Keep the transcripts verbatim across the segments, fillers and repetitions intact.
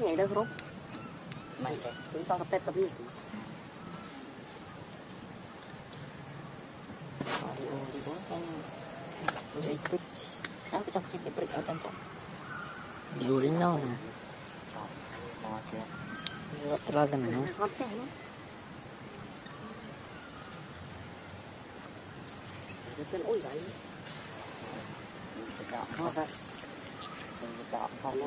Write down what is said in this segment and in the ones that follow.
thế này đâu rút mày kệ cứ sao tập tết tập đi đi bố anh đi cứ sáng cái trong khi cái bịch ở trong trong điều đến đâu nè ra cái này tên ôi vậy đạp nó ra đạp vào nó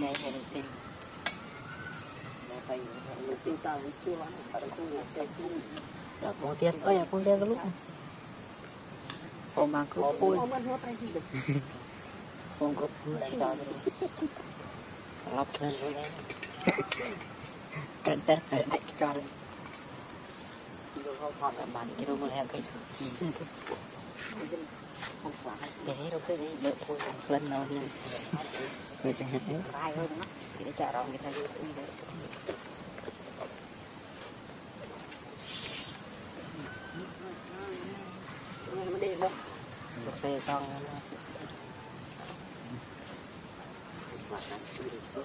này này này này phải mình tin tao chưa lắm phải không ngủ chơi chung đó bỏ tiền ơi à con đen cái lúc còn mà cứ ôi còn có lại tao lắp lên rồi đấy cần tết phải ách cho lên rồi không còn là bàn cái đôi mưa heo cái sườn không phải để đâu cái gì đợi thôi lần nào đi người ta hái ai hơn đó thì để trả ròng người ta đi đi đấy mới đi đâu được xe con ăn bánh đó, tôi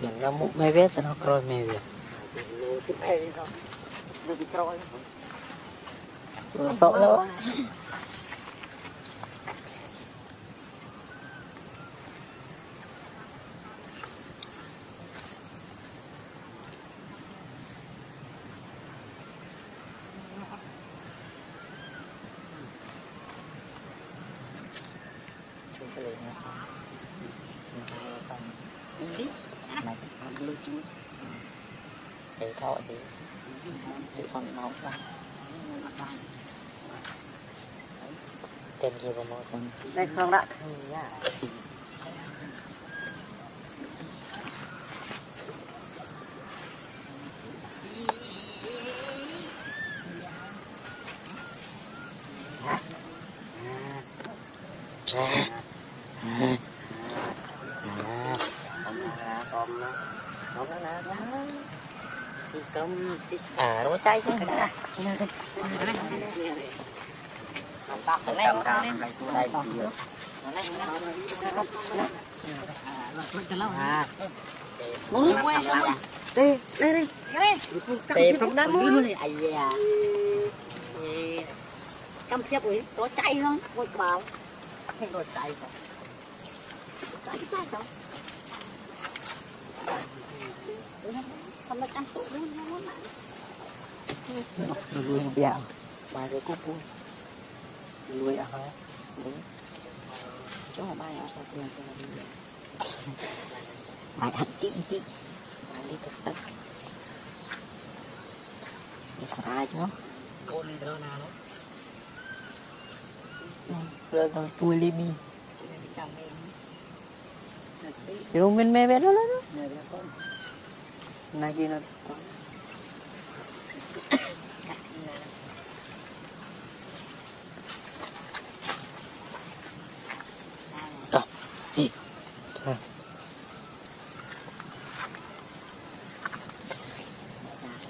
chuyện là một mẹ biết nó coi mẹ biết sợ lắm để thôi thì tự phòng nấu ra tìm gì vào một phần đây không đã à rối cháy chứ đã bạc cái này bạc cái này cái này bạc cái này không được ăn tụi nó muốn lại nuôi bèo bài rồi cô cô nuôi à hả chỗ bài ở sao tiền bài ăn chín chín bài đi tập tập đi phá chứ cô đi đâu nào đó rồi rồi tôi đi mi rồi mình mê bé đó lên đó này kia nó cặp gì thôi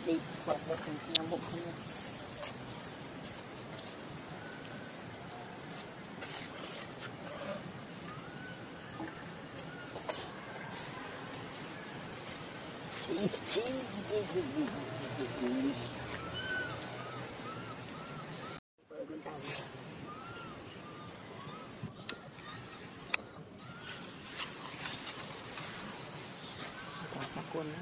đi quạt một cái năm bộ không chị quần á.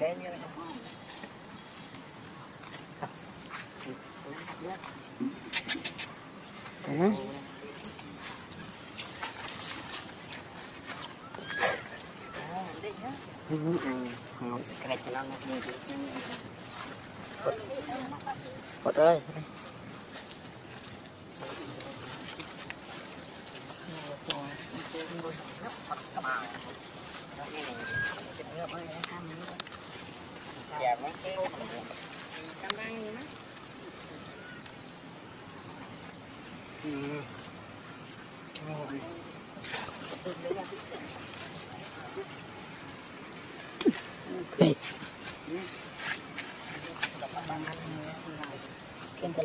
Xem như là không có. Ừ. Ngồi cái cho nó Bột ơi. Dạ mấy cái Đây. Kita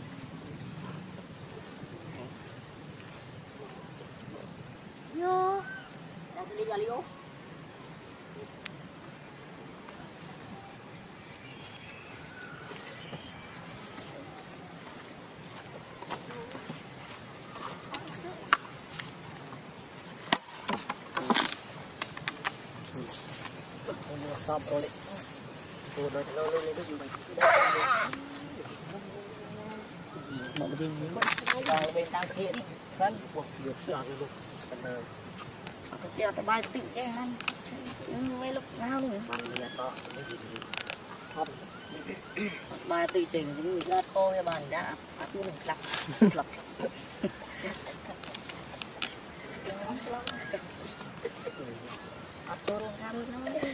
subscribe cho kênh Ghiền Mì Gõ để không bỏ lỡ những video hấp dẫn. Hãy subscribe cho kênh Ghiền Mì Gõ để không bỏ lỡ những video hấp dẫn. Hãy subscribe cho kênh Ghiền Mì Gõ để không bỏ lỡ những video hấp dẫn.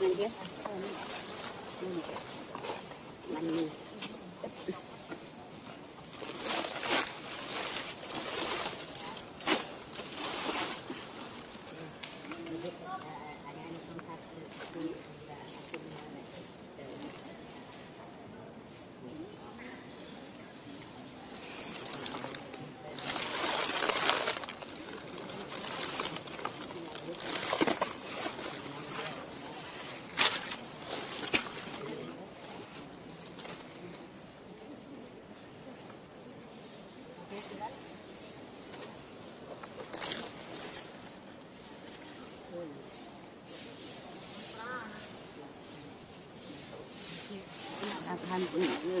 Mình biết. Mình ăn cũng được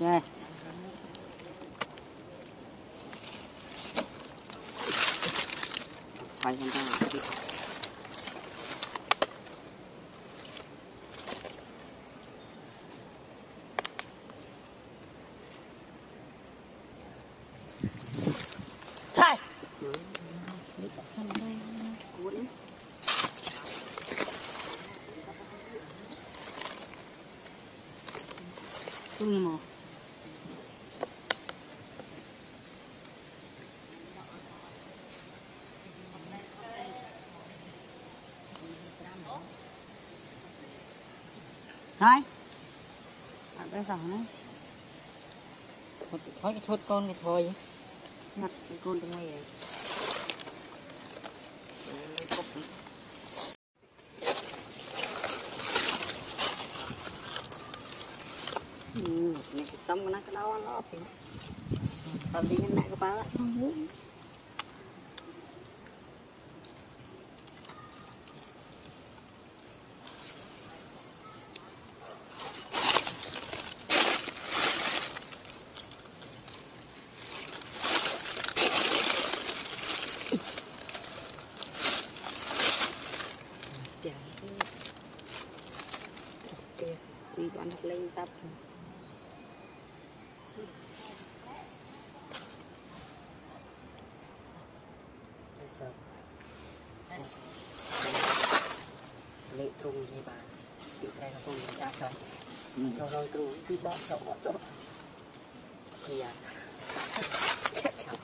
Yeah. Thôi chúng ta làm tiếp. Thôi. Tung mồ. Thôi, bạn bé giỏ đấy, một cái thói cái thốt con cái thôi, mặt cái con trong này, ừ, cái tôm của nó cái đau nó thì, còn đi cái này có bao đấy. Lên tập lệ trung gì bà tự tay là cùng cha rồi cho rồi tôi đi bóp cho bóp cho thì à chết chồng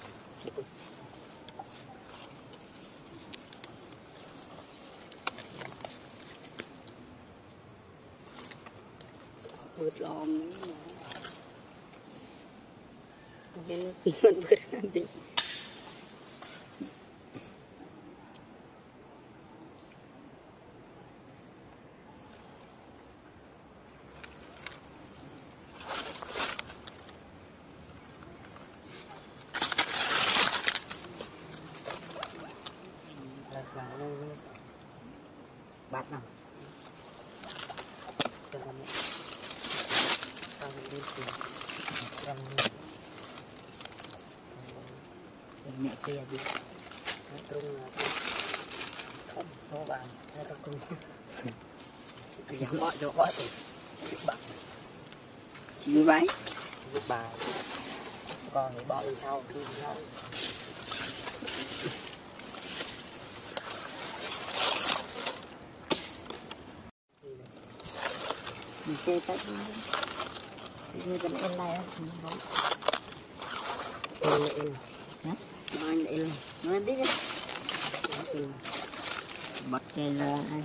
bớt lòm nên cứ bớt bớt đi bát nào mẹ kia đi, nó trung là không số bàn, nó ta cùng cái dám bỏ cho bỏ thì bạn chịu váy, lúc bà còn thì bỏ đi sau đi sau. Mình chơi tách như bên em này không em em nói em nói đi chứ bật cây ngon đây.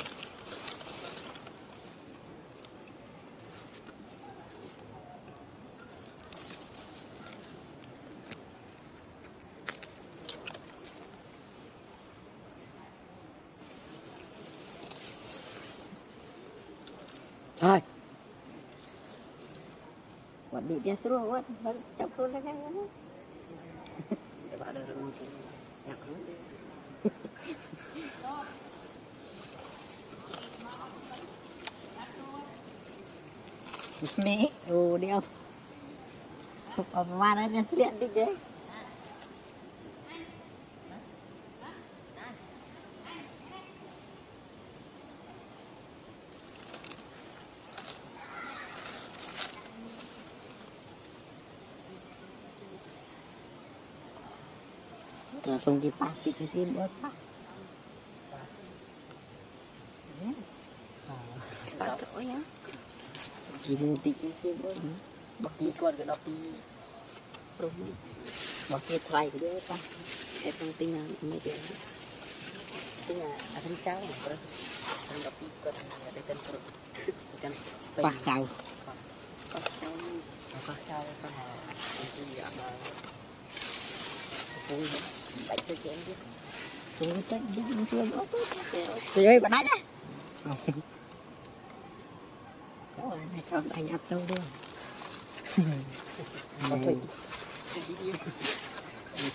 Thôi bật đi đi xuống quá, bật chọc xuống ra cái đó. Để bà đợi được một chút. Nhạc hứng đi. Mẹ, đồ đeo. Ở mà nó nhận điện đi chứ. Langsung dipakai bikin otak. Ya. Satu ya. Bikin bikin bagi kuat ke tapi promo. Bagi try ke otak. Eh penting ini dia. Dia akan cang terus tapi kuat ada kan terus. Kan pak cau. Pak cau. Pak cau kan itu ya. Ôi, bạn cho chị em biết. Tôi trách giết chưa rõ tốt. Trời ơi, bạn đánh á. Cháu ơi, này cho anh ập đâu đưa. Cháu này.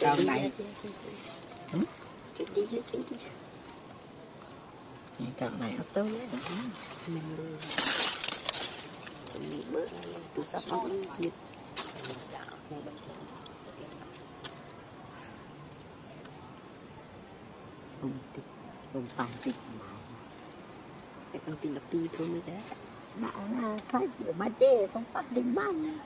Cháu này. Cháu đi chứ, cháu đi chứ. Cháu này ập đâu đấy. Mình đưa. Cháu đi bớt. Tôi sắp không biết. Cháu không biết. Không tin, không phải tin mà không tin là tin thôi mới đấy. Bảo là phải rửa mặt đi, không phải đến bàn.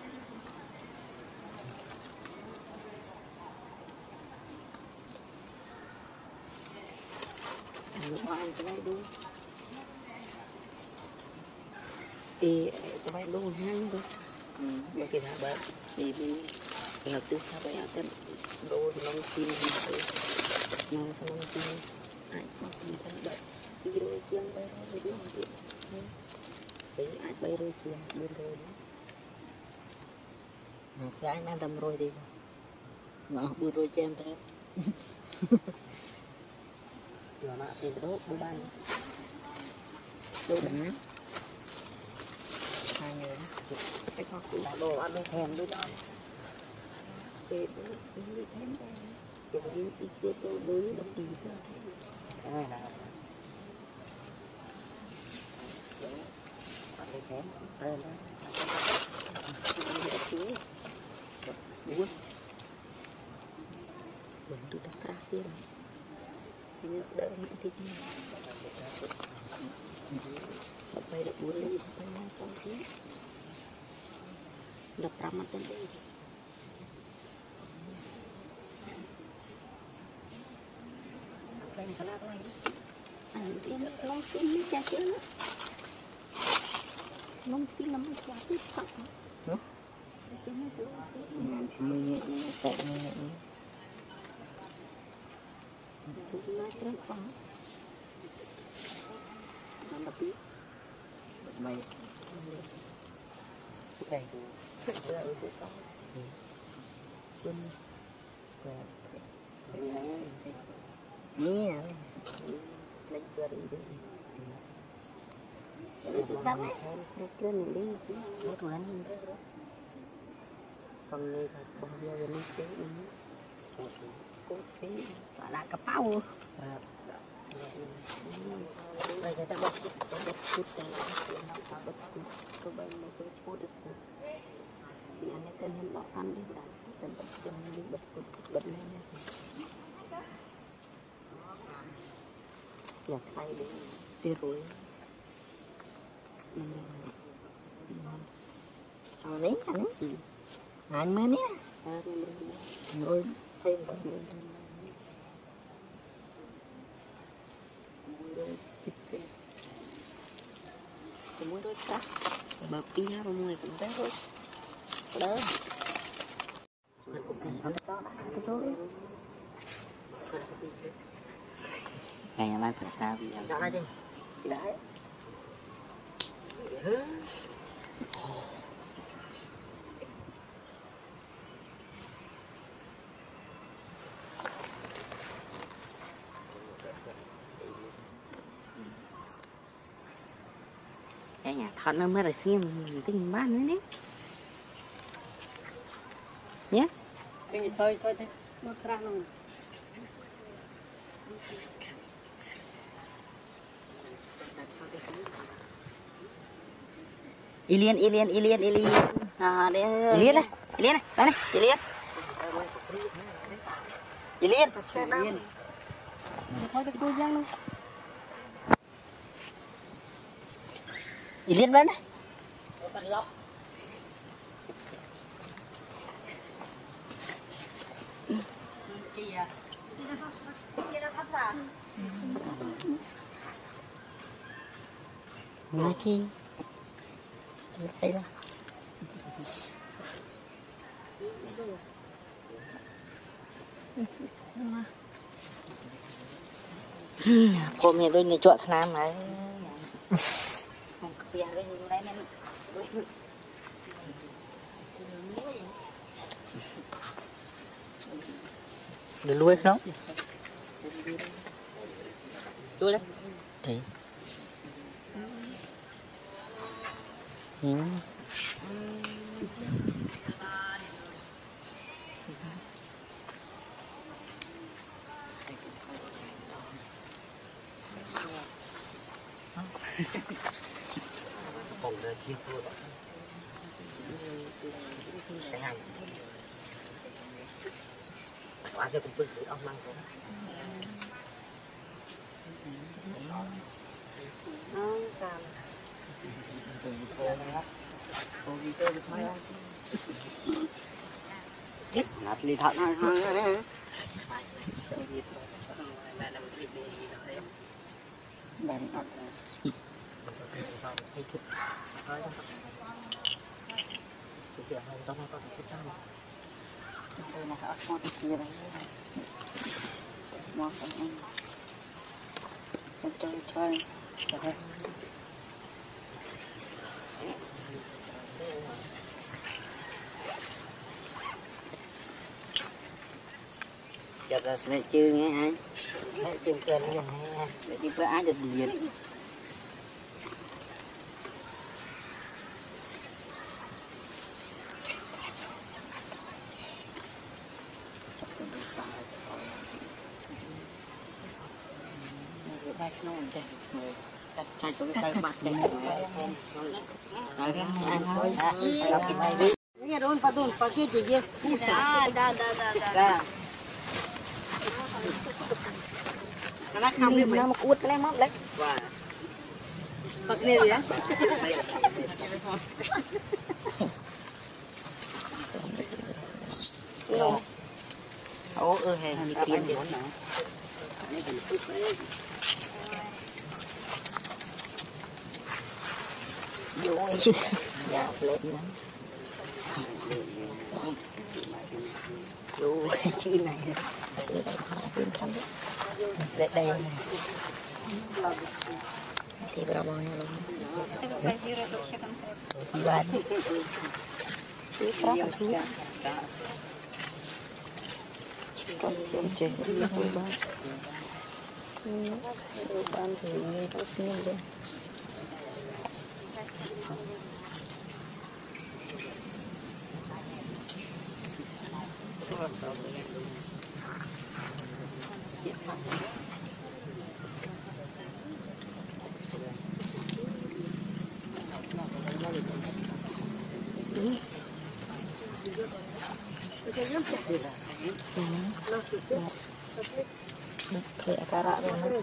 Rửa ai cái này đúng. Thì cái này đúng nhanh thôi. Mà cái thằng bạn thì mình học tiếng sao vậy à? Tên đồ thì nó tin gì vậy? Nó xong rồi xong rồi ai cũng không thấy đợi đi đôi chiêng bay rồi đi đôi chiêng đấy ai bay đôi chiêng bên rồi đấy một cái anh đâm rồi đi ngõ bùi đôi chiêng thế giờ nãy thì đốt bùi bay đốt đá hai người cái con cụ là đồ ăn đôi thèm đôi đó cái đôi thèm cái gì tí kia tôi đối với đồng tiền cho cái này là đúng bạn lấy chén tên đó đúng đúng tôi đặt ra kia rồi thì mình sẽ đợi những thịt này bạn bay được bốn lấy bạn bay hai con khí đập ra mặt tên đây. Hãy subscribe cho kênh Ghiền Mì Gõ để không bỏ lỡ những video hấp dẫn. Iya, belajar ini. Sama, belajar ini. Tuhan ini. Panggil panggil ini ini. Kopi, ada kepau. Saya tak buat buat dan nak buat tu baru nak buat tu. Tiada tanam bahan di dalam tempat yang dibuat bermain. Nhặt tay đi, đi rồi. Ở đấy anh ấy, anh mới nè. Rồi thêm một người. Cũng mới đôi cắt, bờ pin hai mươi cũng thế thôi. Đó. Cái đó. Ngày mai phải sao bây giờ? Đã đi. Đã. Cái nhà thọ nó mới là xem tính bán nữa đấy. Nhé. Tính chơi chơi thế. Nó ra luôn. Alien, alien, alien, alien. À, đây, alien này, alien này, đây này, alien. Alien. Alien. Thôi được tôi giang luôn. Alien bên này. Ngay kia. Đây là cô mẹ đôi này chuột nam ấy để lui không lui đấy thì ừ. Nát lì thắt này, chặt ra sẽ chưa nghe anh sẽ chưa cần nghe anh để đi bữa ăn được gì nghe đồn phát đồn phát cái gì vậy da da da da nó không đi nó mặc uất cái móc đấy. Và mặc nè vậy. Ô ơ hè đi kiếm muốn nó. Rồi. Dạ lết lắm. Rồi cái này. Đây đây đây thì bà mong nha luôn thì bà thì bà thì con chồng chồng thì bà thì nghe bác xin lên kayak karak tu,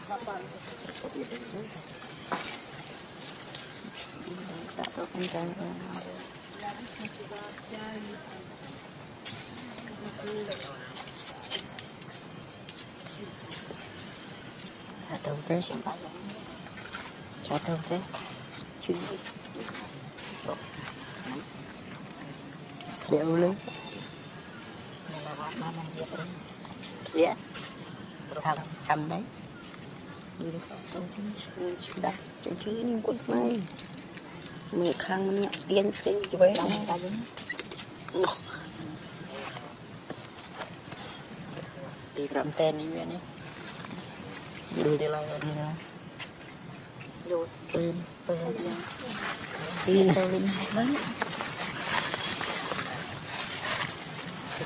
tak tahu kencang. Tak tahu teh, tak tahu teh, cuci. Dia ulang. Dia. Cầm, cầm đấy đặt trong chữ nhưng cũng sai mười khang mình nhận tiền tiền cho bé đóng cả đúng thì làm tên như vậy đấy rồi đi làm gì nữa rồi tên tên tên tên tên đấy thì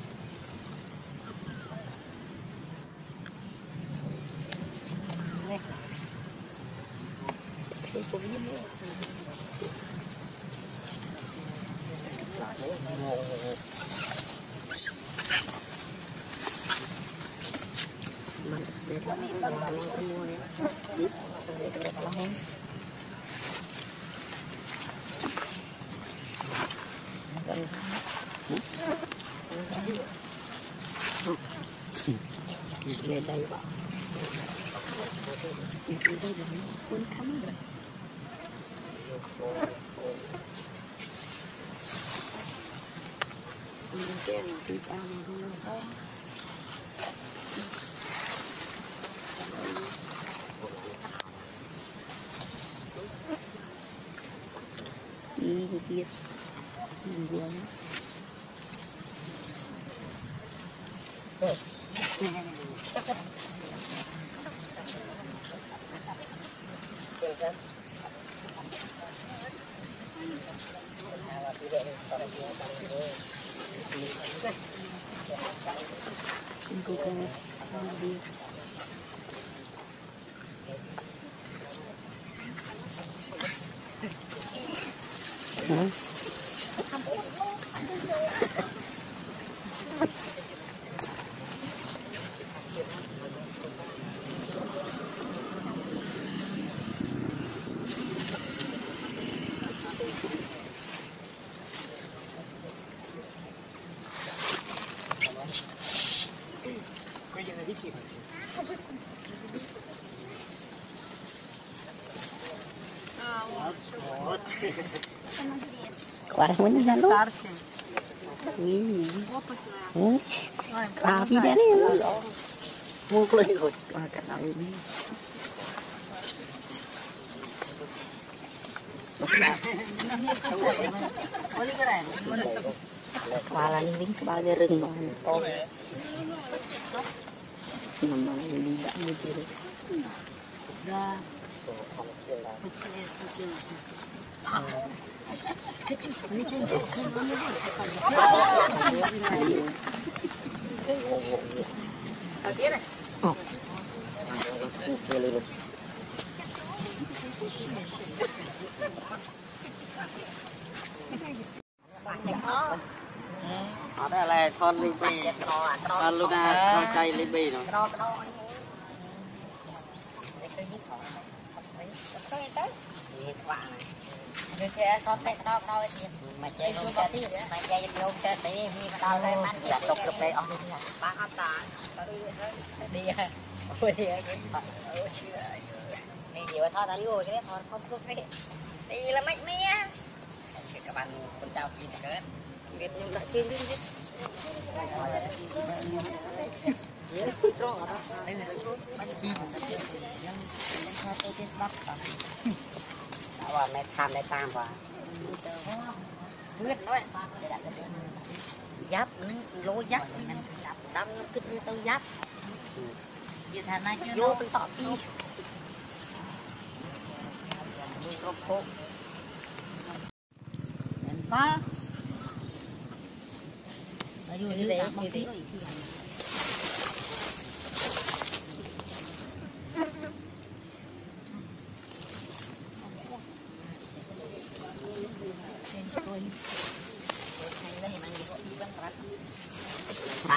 thì cũng như vậy mình để nó mình mua đi cho để được nó hơn gần về đây bạn về đây là những cuốn khám rồi mình kêu là tụi tao mà không được không đi thì kia mình buồn Hả? Quá muốn ra luôn. Nhìn. Ừ. Cà phê đấy. Mua lên rồi. Cái này đi. Quá là lính bao giờ rừng rồi. Nằm ở đây đã như thế đấy. Ra. Ở đây là con Libby, con Luna, con trai Libby rồi. Hãy subscribe cho kênh Ghiền Mì Gõ để không bỏ lỡ những video hấp dẫn. Và mẹ tham mẹ tam và biết nói giáp lối giáp đâm cứ tư giáp như thế này vô từ tọt đi có khô em có đi lấy đi lại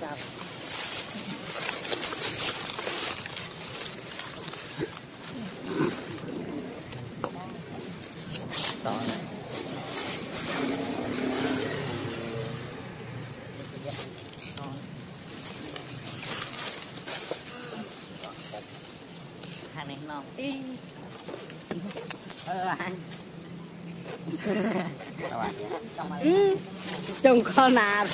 chào. Hàng này ngon tí. Ờ anh. Trông con nào.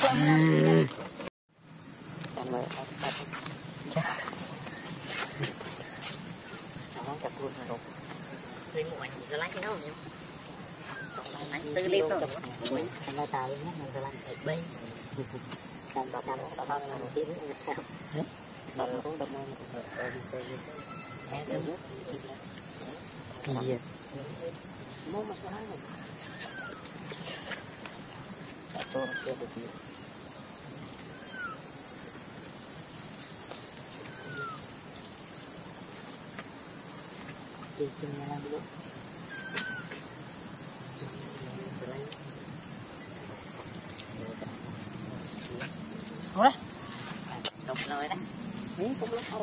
Ủa? Đục rồi đó. Miếng cũng lắm.